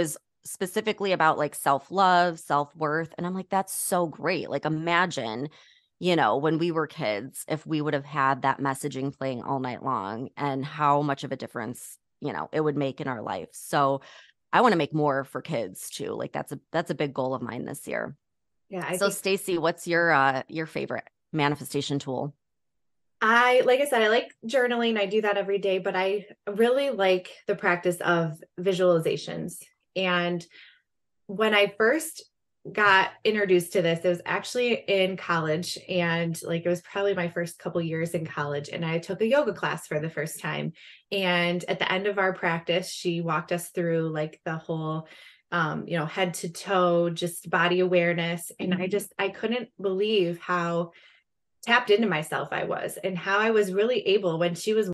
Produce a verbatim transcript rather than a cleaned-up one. was specifically about like self-love, self-worth. And I'm like, that's so great. Like, imagine, you know, when we were kids, if we would have had that messaging playing all night long and how much of a difference, you know, it would make in our life. So I want to make more for kids too. Like that's a, that's a big goal of mine this year. Yeah. I so think- Stacey, what's your, uh, your favorite manifestation tool? I, like I said, I like journaling. I do that every day, but I really like the practice of visualizations. And when I first got introduced to this, it was actually in college, and like, it was probably my first couple years in college. And I took a yoga class for the first time. And at the end of our practice, she walked us through like the whole, um, you know, head to toe, just body awareness. And I just, I couldn't believe how tapped into myself I was and how I was really able when she was